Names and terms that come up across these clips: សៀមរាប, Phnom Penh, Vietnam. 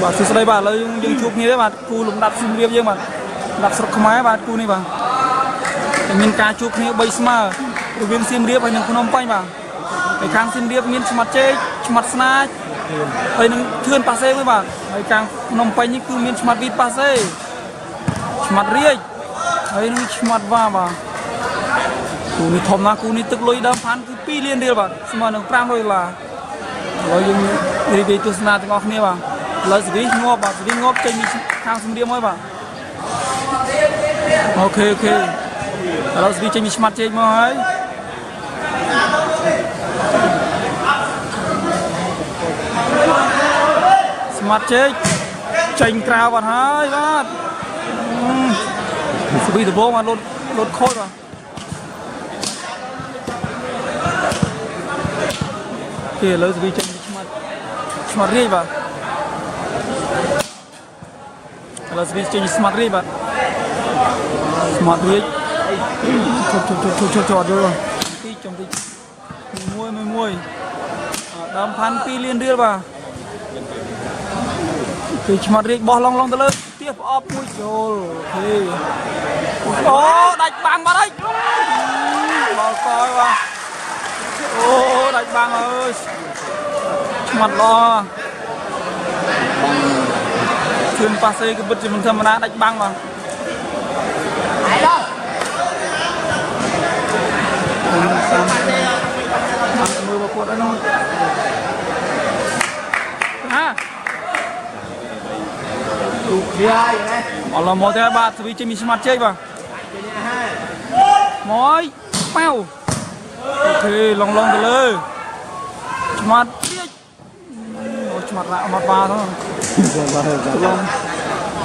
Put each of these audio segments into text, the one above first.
và xưa đây bà lấy những chụp như thế bà cu lùng đặt xung riêng nhưng mà đặt sập máy bà cu này bà mình cá chụp như bây mà viên xim riêng và những con ông quay bà cái càng xim riêng miếng mặt chế mặt sna ấy những thuyền passe với bà cái càng nông quay những cứ miếng mặt vịt passe mặt riêng ấy những mặt va bà cu này thom na cu này tức lôi đâm phán cứ pi liên đi bà mà nó pram rồi là rồi dùng đi về tu sna thì ngọc này bà lấy gì ngó bà gì ngó chơi mình khang xung điểm thôi bà ok ok lấy gì chơi mình smart chơi mới smart chơi chơi cào bà hả bác bị từ bố mà lột lột khôi mà ok lấy gì chơi smart smart đi bà là vì chơi smart đi bạn smart đi cho rồi đi chồng đi mui đam phan pi liên đưa bà thì smart đi bỏ long long tới lên tiếp off mui rồi thì ô đánh bằng vào đây bỏ coi bà ô đánh bằng ơi smart lo chuyên passe cái bật cho mình thầm đánh băng mà mưa vào cuộn luôn ha bỏ lò mò theo bạn vì chơi mình smart chơi mà mỏi bao ok long long từ lơ smart mặt lạ mặt vào thôi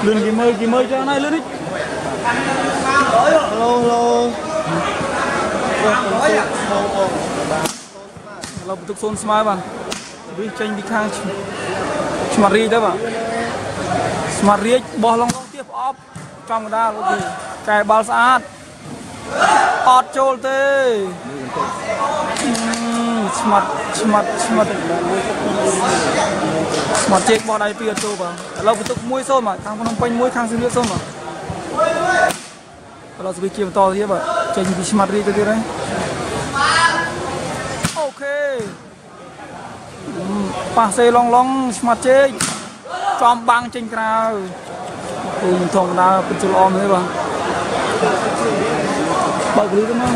lươn cái mơi cho này lươn đi long long lộc tục xôn smile bạn đi tranh đi khang smart ri đấy bạn smart ri bỏ long long tiếp off trong đa luôn thì cài bao sát ọt trôi tê smart smart check bỏ đây pia tô bà lâu tục mũi xôn mà thằng con quanh mũi thằng xương nước xôn mà lâu bị chiều to thế bà chơi gì smart đi cái đấy ok passe long long smart check tròn băng trên cao cùng thòng đá picture on thế bà bật lý đúng không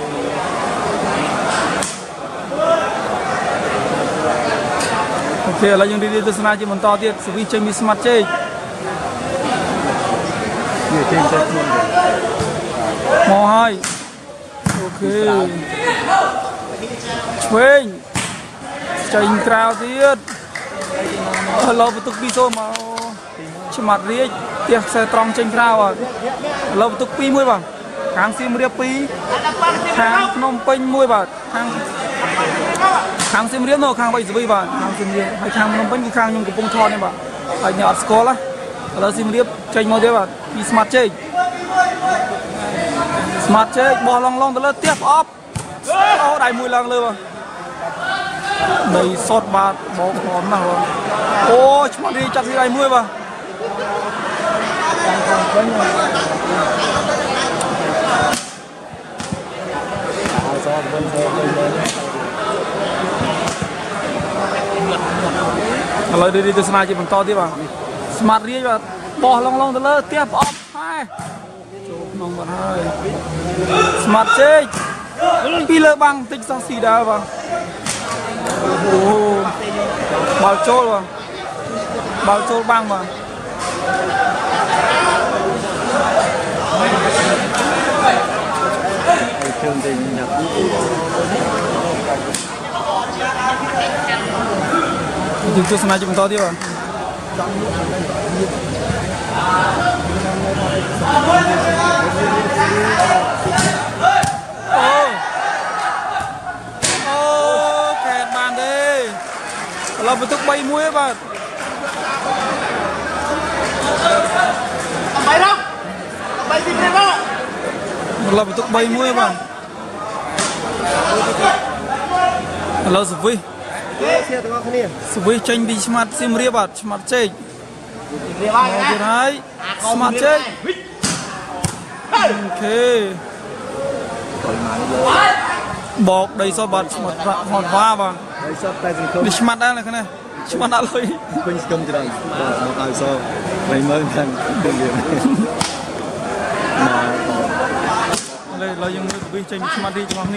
thì là những đi từ Sna chỉ muốn to tiệt, vì chơi mi smart chơi. Mò hai, ok. Quên, chơi trao tiệt. Lâu tục đi thôi mà, chỉ mặt riết, tiệt xe tròn chơi trao à. Lâu tục pi muối vào, kháng sim riết pi, kháng nông pênh muối vào, kháng khang xim riết nó khang bay dưới bà khang xim riết hay khang nó vẫn cái khang nhưng cái bông thon này bà hay nhọt score lá là xim riết tranh màu thế bà đi smart chơi bò long long tới là tiếp off ô đại mùi lang lơ đầy sọt bà bó khóm nào ô smart đi chặt gì đại mùi bà lời đi từ Sna chỉ bằng to tiếp à smart đi và bỏ long long từ lơ tiếp off hai mong bạn ơi smart chơi pi lơ băng tích sang xì đá vào bảo trôi vào bảo trôi băng vào Dừng cho Sna chụp to tiếp vào. Ô, kẹt bàn đi. Là một thức bay muối bạn. Bay đâu? Bay đi đâu? Là một thức bay muối bạn. Là sụp vi. Sụp tranh bị smart Siem Reap bạn, smart chơi. Đấy, smart chơi. Ok. Bọc đầy so bạn smart hòn hoa bạn. Bị smart đang là cái này. Smart đã lôi. Quên công trường. Một tài so. Mày mới thành đường điểm. Đây là những người tranh smart đi cho bạn.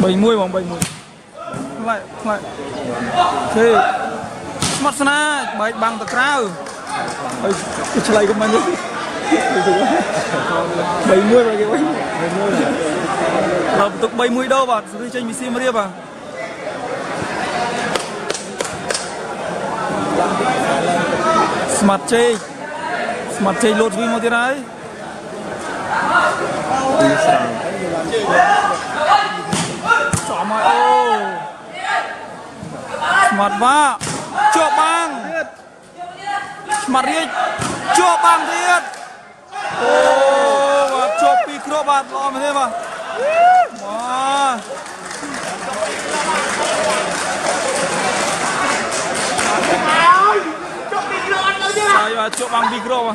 Bảy mươi bằng bảy mươi lại thế mất Sna bảy bằng tờ cao lại của mình bảy mươi rồi kìa tập tục bảy mươi đâu bạn dưới tranh bị Siem Reap à smart chơi lột vi một tiếng đấy chọn mọi ô smart ba chua băng smart riết chua băng riết ô và chua picro bạn lo mà thế mà sai và chua băng picro mà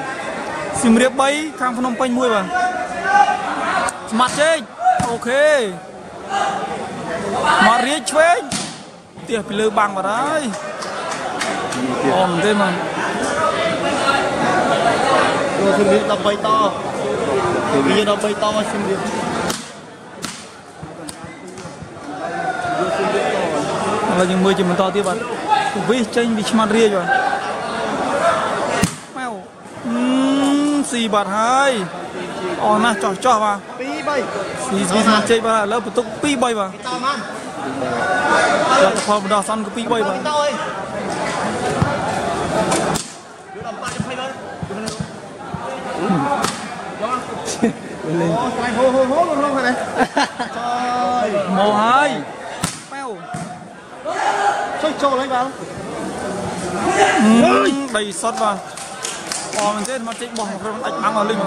Siem Reap bay khang Phnom Penh mũi vào smart chơi ok mà riết chơi tiệp lơ bằng vào đấy còn thế mà Siem Reap đập bay to bây giờ đập bay to mà Siem Reap là những mười chỉ mình to tiếp bạn với tranh bị smart riết rồi si bạt hai, na cho vào, si chơi vào lớp tụt pi bay vào, lớp phòng đào săn pi bay vào, màu hai, chơi trò lấy vào, đầy sót vào. Bỏ mình chết mà chết bỏ rồi anh mang vào linh mà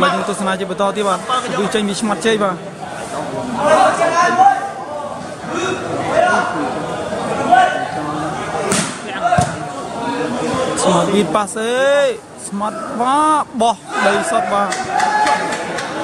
mình tôi Sna chơi bờ to tiếp vào vì tranh bị mặt chơi vào smart beat pass ấy smart quá bỏ đầy sọt vào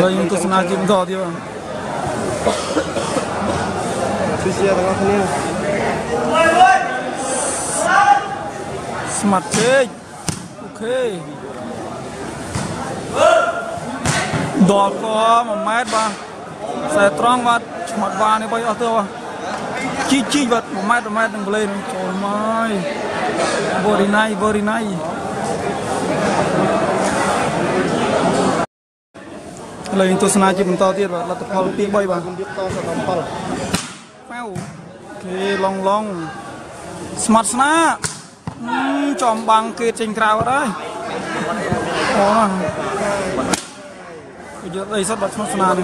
rồi chúng tôi Sna chụp to đi vào smart chơi ok đỏ có một mét ba xe tròn và mặt vàng này bay ở tiêu à chi vật một mét từng lên trời ơi vô đi này lên tôi Sna chụp to tiệt và là tập hợp tia bay bằng cái long long smart Sna chòm bằng kia trên cao đấy giờ đây sắp bật smart Sna này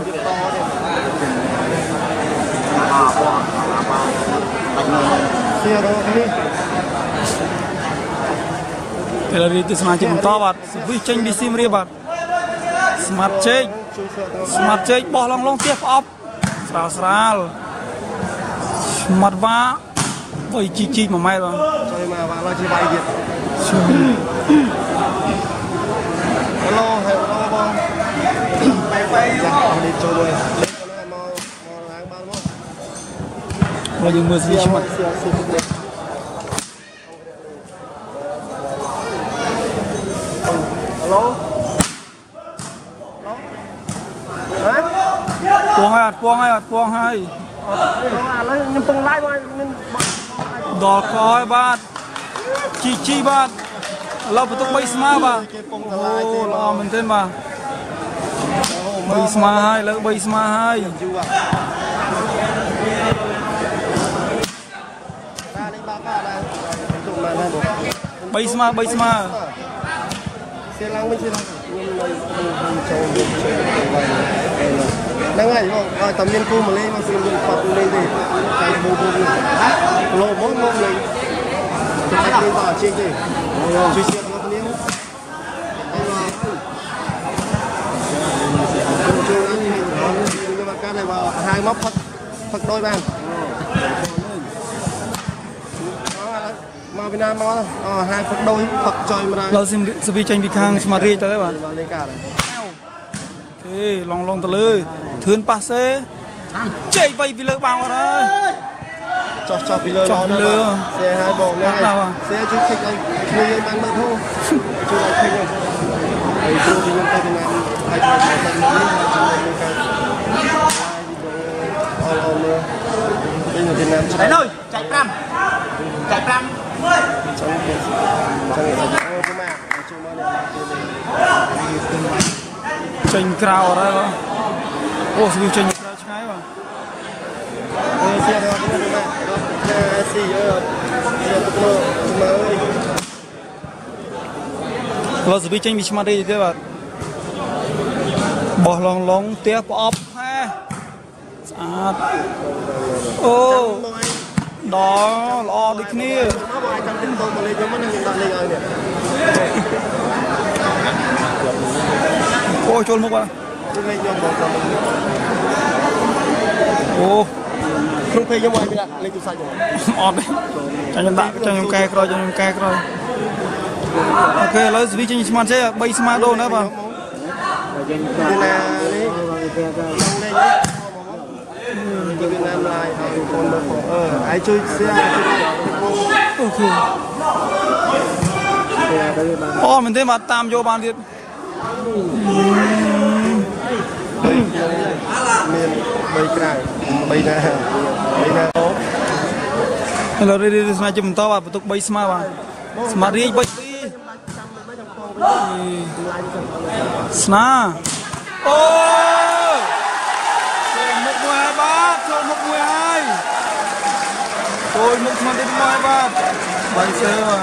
kalau itu semacam tawat, sebui ceng di Siem Reap, smart ceng, bolong long tiap op, seral seral, smart ba, boy cici mamai bang, hello mọi người xin chào mọi người hello quang hai đỏ coi bạn chi bạn lâu phải bay Sma bạn ô mình tên mà bay Sma hai lâu bay Sma hai Basma mà Việt Nam nó hai phút đôi phật trời mà ra. Xin vi tranh bị khang mà ri tới bạn. Thế long long tới lưới, thươn pa xê. Chạy vây vì lơ bao rồi. Cho vì lơ nó lơ. Xe hai bộ này. Xe chút thích anh, người yên bán mượn thu. Chưa lại thích rồi. Đấy chưa thì chúng ta Việt Nam hai phần mình lên Việt Nam. Đấy thôi, chạy pram. Chạy pram. Hãy subscribe cho kênh Ghiền Mì Gõ để không bỏ lỡ những video hấp dẫn đó lo được nia ôi chôn mốc à ô không phải giống ai vậy lên tụi sai rồi cho nhóm cài rồi ok lấy vị trí smart chế bay smart đồ nữa vào Việt Nam lại ai chơi xe ô mình thấy mà tam vô bàn Việt hello đây đây là chụp to và tụ bay Sma vào Smart đi bay đi Sna ôi mực mà đến ngoài ba bánh xe mà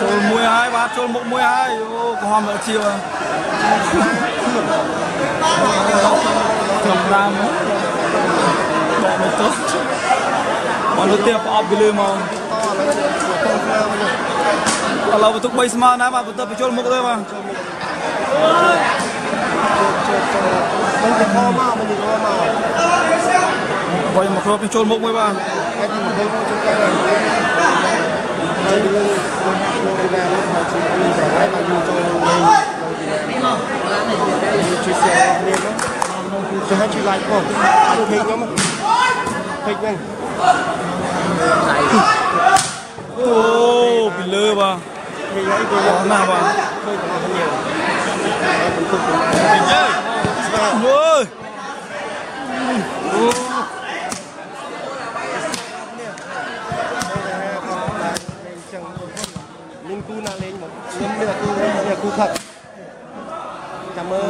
trôi mùi hai ba trôi mực mùi hai ô có hòm ở chiều à cầm đam bỏ một tốt bọn nó tiệp ọp bị lưới màu ở lâu tụi bay Sma nè mà tụi tập trôi mực thôi mà vậy mà không trôn mốc mấy bạn ô bị lơ bà có nào bà ôi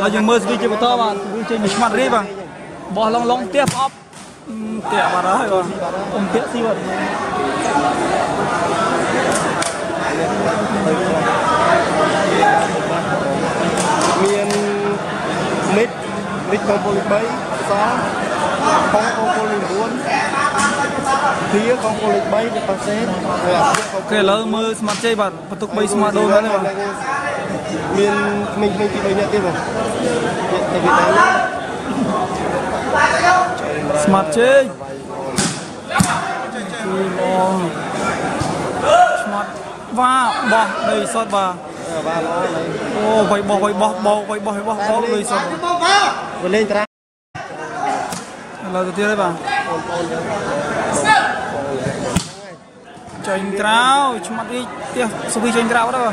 เรายังมือสิจิบต่อมาจิมิชมันรีบอ่ะบอลลองเตี้ยป๊อปเตี้ยมาแล้วก่อนเตี้ยสิวะเมียนมิดของโปลิบายซ้อมของโปลิบุนเทียของโปลิบายเป็นเปอร์เซ็นต์เคยแล้วมือสมัครใจบัตรประตูใบสมาร์ทโดนแล้วเนี่ยmình bị bệnh nhẹ tiếp rồi, tại vì đấy. Smart chơi. Smart và bỏ đầy sọt và. Ô vậy bỏ đầy sọt. Vừa lên ra. Là đầu tiên đấy bà. Chơi trao, smart đi tiếp, sau khi chơi trao đó.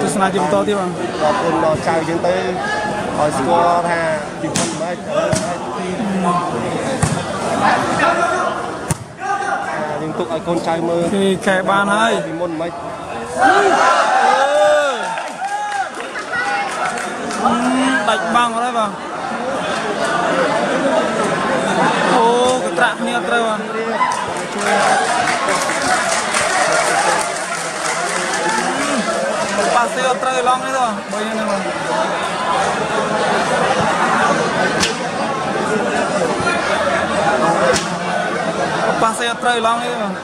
tôi sẽ nói chuyện to tiếp mà chào chúng tôi hỏi score ha tìm con mấy tục ở con trai mơ thì kẻ ban hay លុយទៅតាមតាមទៅ បាទរីកទស្សនៈជាបន្តបាទលទ្ធផលគឺ Sông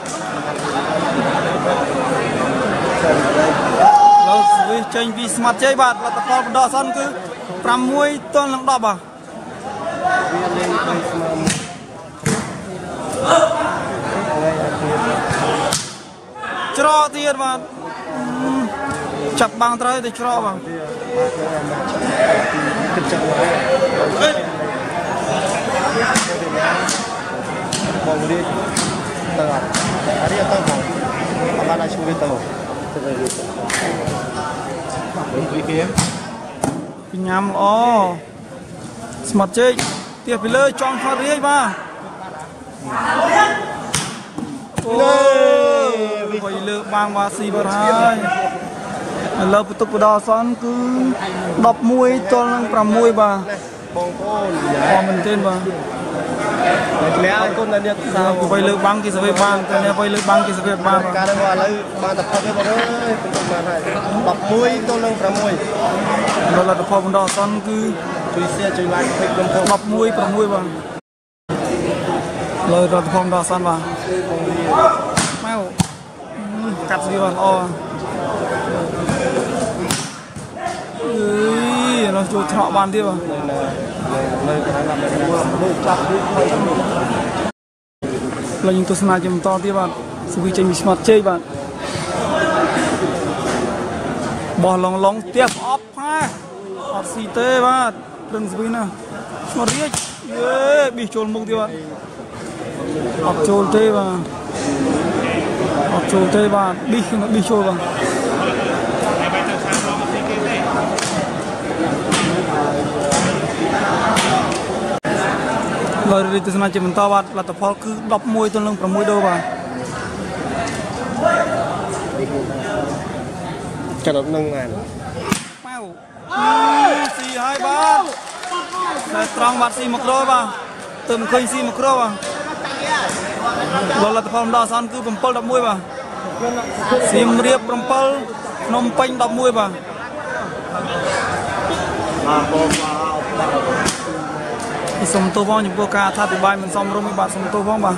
tô vong những cô ca tha từ bài mình xong rồi mới bạt sông tô vong mà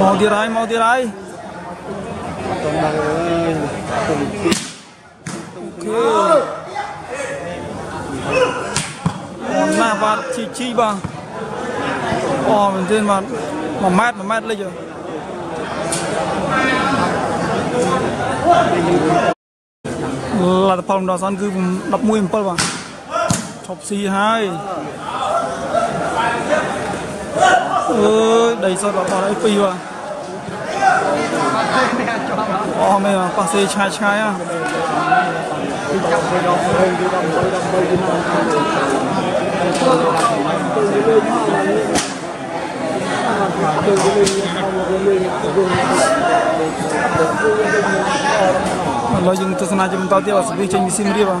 mau đi rái là bạt chi bằng mình trên mà mát lên chưa là phòng đào san cứ đập mũi một vào chọc xì hai đầy sọt vào bỏ lại phi vào bỏ mày vào qua xe chai chai à nói chung tôi nói chúng tao tiếp vào sự trên sim đi vào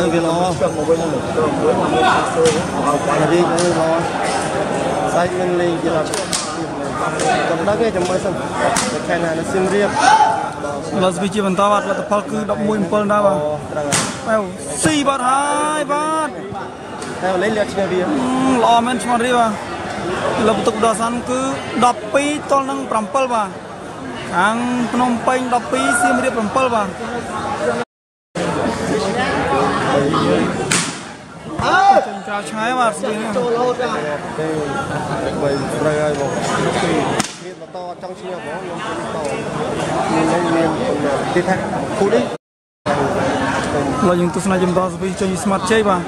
lần kia nó đi nó sai mình lên kia là cầm đá cái chấm mới xong cái này nó sim riêng lần bị chia bàn tao bắt là tập phật cứ đập mũi một phần ra vào theo si bát hai bát theo lấy liệt chia riêng lo men chia riêng vào lập tức đo san cứ đập pi to năng prample vào hàng Phnom Penh đập pi sim riêng prample vào chào trái mà xin những tôi xin cho smart chơi mà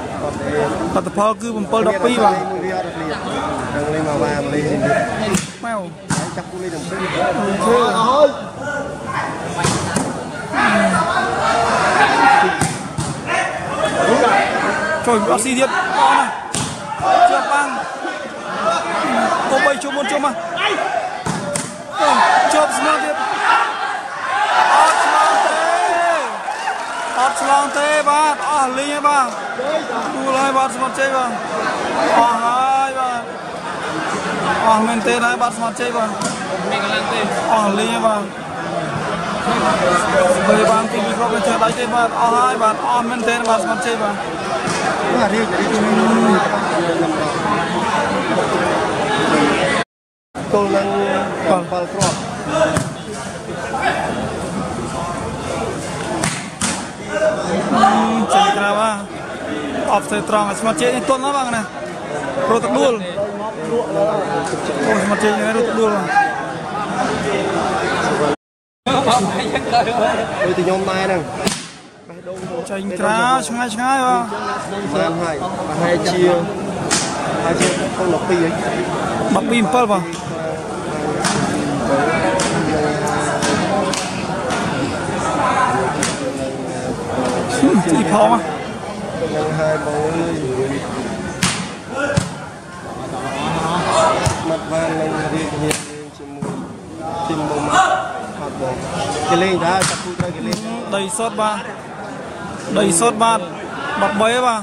ปัตตภาคือผมเปิดดับปีบ้างแมวtrời bác sĩ thiệt chưa băng cô bay chôm môn chôm mà chôm Sna thiệt ót Sna thế bác ó linh ấy bác đu lại bác Sna chơi bác ó hai bác ó men thế này bác Sna chơi bác ó linh ấy bác bây bác thì mình không nên chơi tay chơi bác ó hai bác ó men thế bác Sna chơi bác Hãy subscribe cho kênh Ghiền Mì Gõ Để không bỏ lỡ những video hấp dẫn Chanh cá, chanh cá à? Hai chiều, con lộc pì ấy. Lộc pì phơi vào. Chỉ phò mà. Mặt van lên thì chim bông, hạt bông. Cái lên đã chặt cua ra cái lên. Đầy sốt ba.Đầy sốt bát, bát bấy bà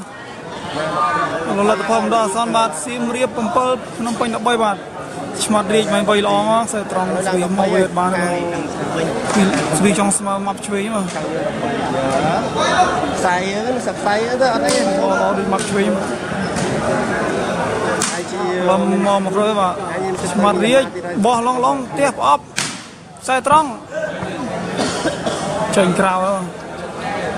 Nó là tập phòng đó, son bát, xìm riêng bấm bớt, nông bánh đập bấy bát Mặt riêng mày bấy ló mà, sẽ trọng vì màu huyệt bát Vì trong mặt chuối mà Xài á, sạc xài á, đó đấy Nó đi mặt chuối mà Bấm mò một rơi bà Mặt riêng, bỏ lòng lòng, tiếp ấp Sẽ trọng Chành khảo đó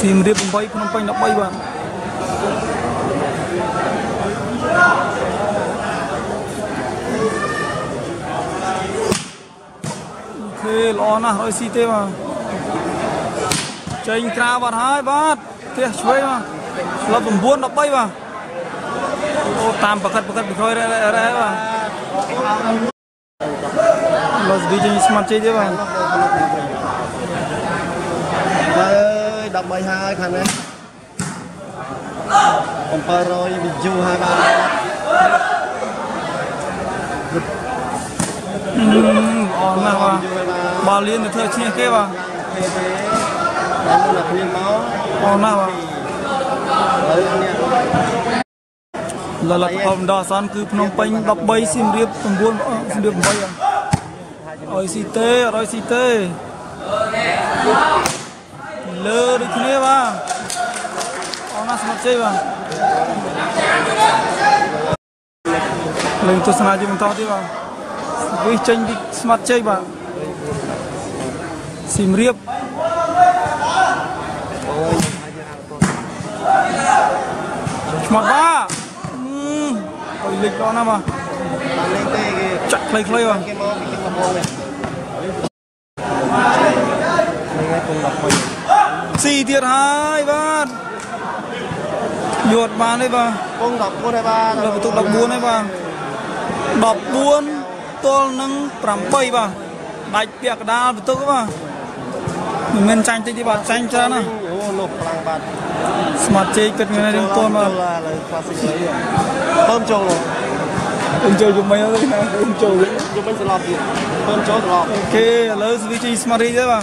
Siem Reap bay Phnom Penh đã bay bạn. Thế lo na rồi xịt mà. Chênh tra bạt hai bát, thế chơi mà. Lập vùng buôn đã bay mà. Tam bật khơi ra mà. Los đi chơi smart chơi chứ mà.Đập bay hai thằng đấy, còn Paroi bị du hai ba. Ổn nào à? Ba liên được thôi chia kia à? Ổn nào à? Là phòng đa san cứ Phnom Penh đập bay Siem Reap cùng buôn Siem Reap bay à? Rồi xịt tê.Lơ đi thế này mà, ông ăn sắm chơi mà, lên tôi sắm gì mình thao đi mà, vui chơi đi sắm chơi mà, Siem Reap, sắm ba, coi lịch đó nào mà, chặt lấy mà.Sì thiệt hai bạn Nhột bàn đấy bà Công đọc buôn đấy bà Đọc tục đọc buôn đấy bà Đọc buôn Tôi nâng trầm bay bà Đạch việc đa được tức bà Mình nên tranh tích đi bà Tranh ra nè Smart chơi cực người này đừng tôn bà Tôm trâu rồi Tôm trâu dùng mấy nữa Tôm trâu Dùng mấy sợt lọt gì Tôm trâu sợt lọt Ok Lỡ vị trí smart đi đấy bà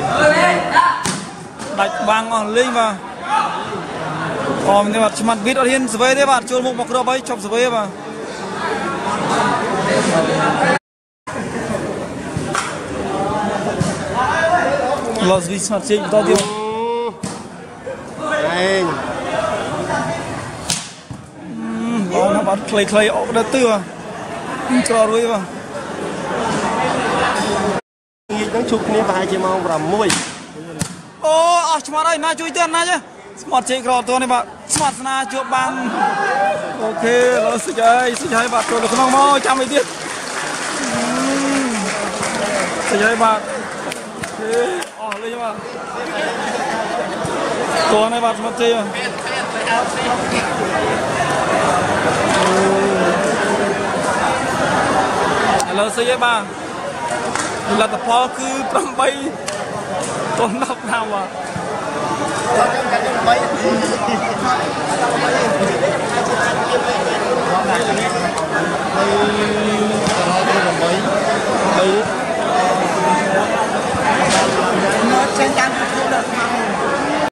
đặt băng còn lên mà còn tiệm bạc smart biết ở hiên dưới đấy bạn chơi một bạc crop ấy chọc dưới mà los vi smart chơi tàu tiệm bật clay clay ốc đã tưa cho đuôi vào đang chụp này vài chỉ màu làm môi ô smart đây na chui tiền na chứ smart chỉ cỏ tua này bạn smart na chụp bằng ok rồi xin chơi bạn tôi được không mau chăm đi tiếp xin chơi bạn ô lên bạn tua này bạn smart chơi là xây cái bàn là tập phò cứ tầm bay tôn đập nào mà